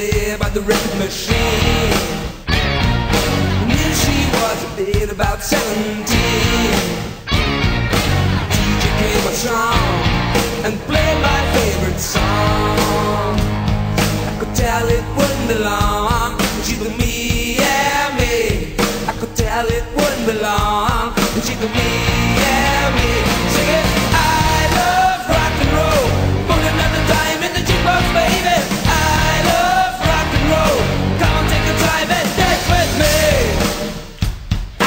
bit about the record machine. Knew she was a bit about 17. DJ came on strong and played my favorite song. I could tell it wouldn't belong. She told me, yeah, me. I could tell it wouldn't belong. She told me, yeah, me. Sing it. I love rock and roll. Put another dime in the jukebox, baby. I love rock and roll. Come on, take a dive and dance with me. Ow!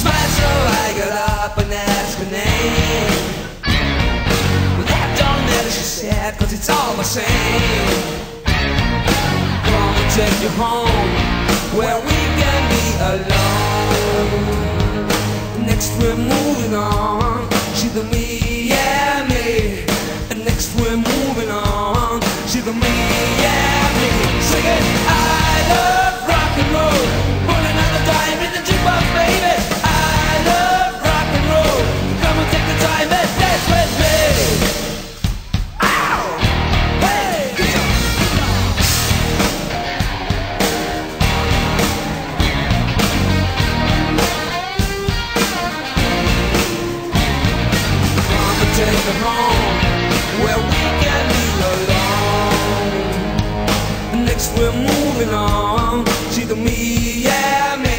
Smile so I got up and asked her name. Well, that don't matter, she said, 'cause it's all the same. Gonna take you home where we can be alone. Next we're moving on. She the me, yeah, me. And next we're moving on. She the me, yeah, me. Sing it. I love rock and roll. Put another dime in the jukebox, baby. I love rock and roll. Come and take the time and dance with me. Ow! Hey! Get up. Take her home where we can be alone. Next we're moving on. She to me, yeah, me.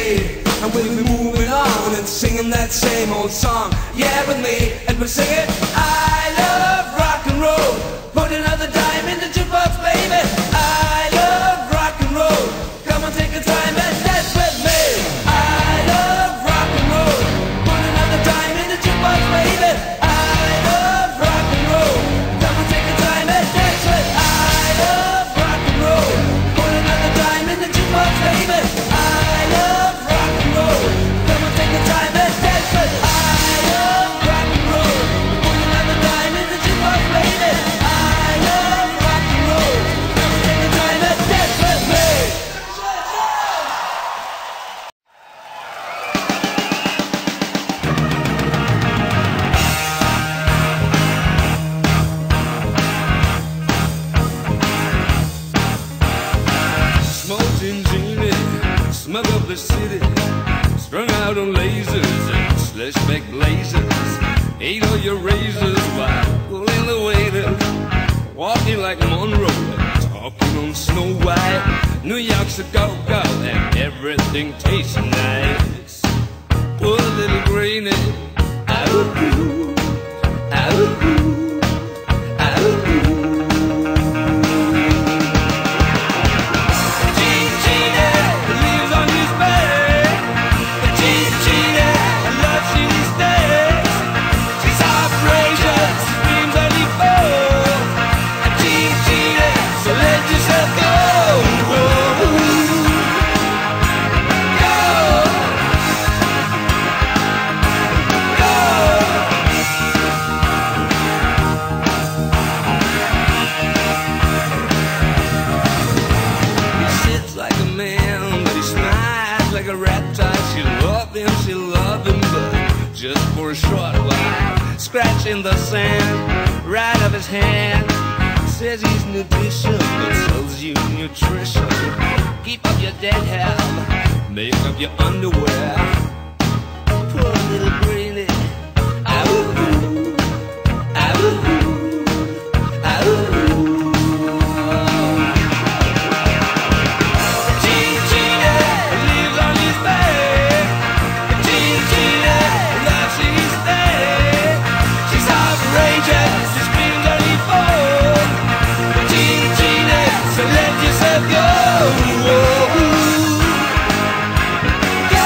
And we'll be moving on and singing that same old song. Yeah, with me. And we'll sing it. I love rock and roll. Put another dime in the jukebox, baby. I love rock and roll. Come on, take a time and dance with me. I love rock and roll. Put another dime in the jukebox, baby. City, strung out on lasers and slashback blazers. Ate all your razors while pulling the waiter. Walking like Monroe, talking on Snow White. New York, Chicago, and everything tastes nice. Poor little granny, out of blue, out of blue, out of blue. In the sand, right of his hand. Says he's nutrition, but sells you nutrition. Keep up your dead hair, make up your underwear. Poor little greenie, I will move, I will move. Go!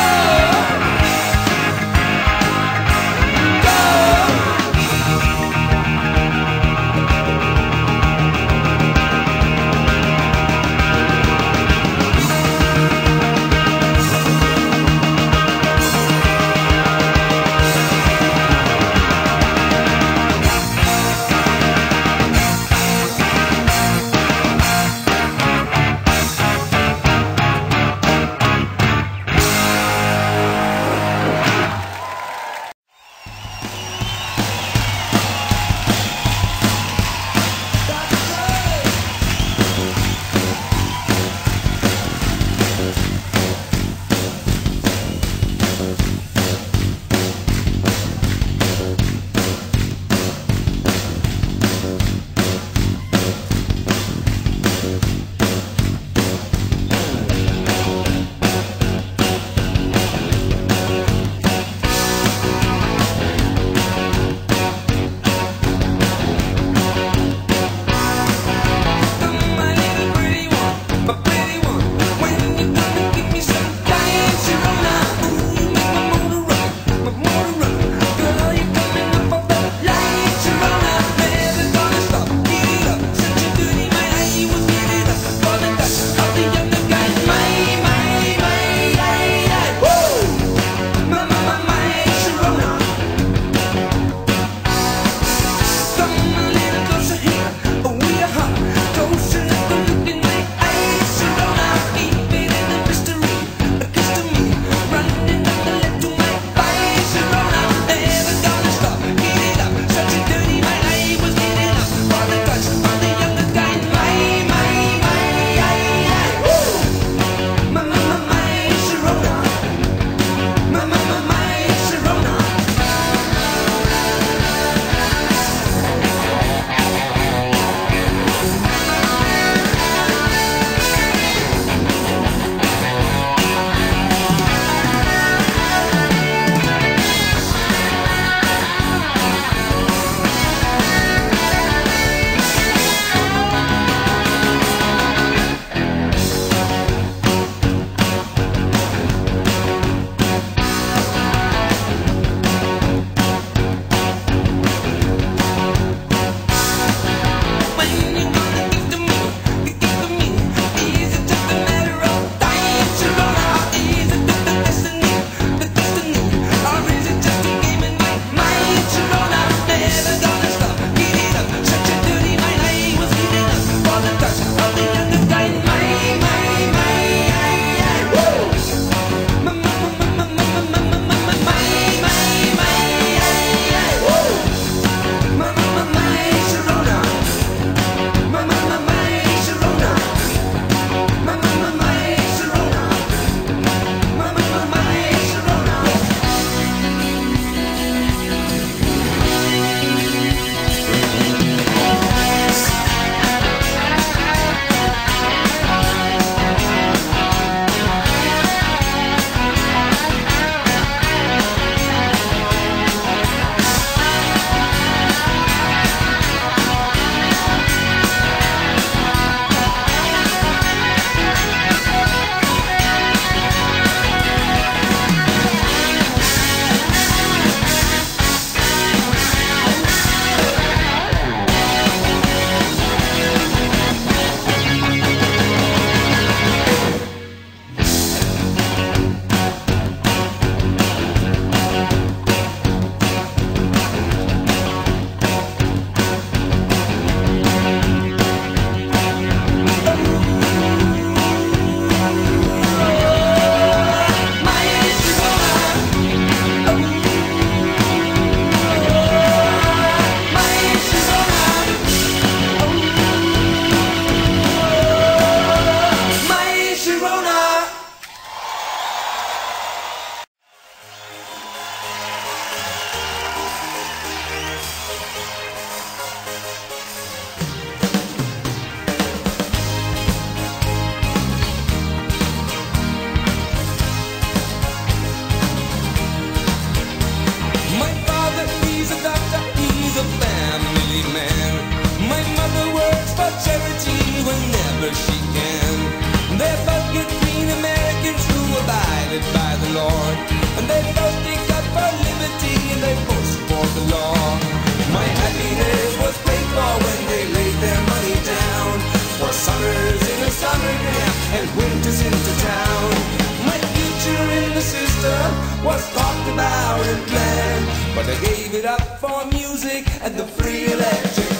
founded by the Lord, and they both take up for liberty, and they both support the law. My happiness was paid for when they laid their money down, for summers in a summer camp and winters into town. My future in the system was talked about and planned, but I gave it up for music and the free electric.